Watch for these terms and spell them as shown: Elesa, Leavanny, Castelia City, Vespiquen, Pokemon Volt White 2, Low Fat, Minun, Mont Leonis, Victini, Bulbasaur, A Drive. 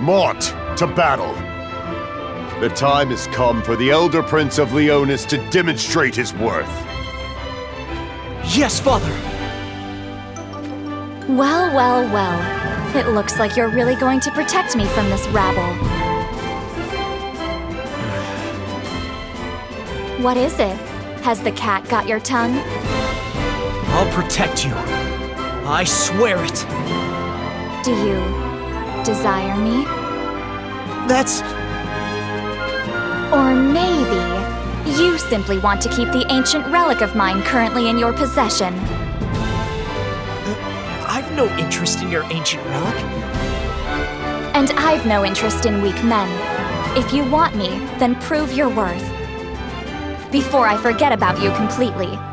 Mont to battle. The time has come for the Elder Prince of Leonis to demonstrate his worth. Yes, Father! Well, well, well. It looks like you're really going to protect me from this rabble. What is it? Has the cat got your tongue? I'll protect you. I swear it. Do you desire me? That's... Or maybe you simply want to keep the ancient relic of mine currently in your possession. I've no interest in your ancient relic. And I've no interest in weak men. If you want me, then prove your worth. Before I forget about you completely.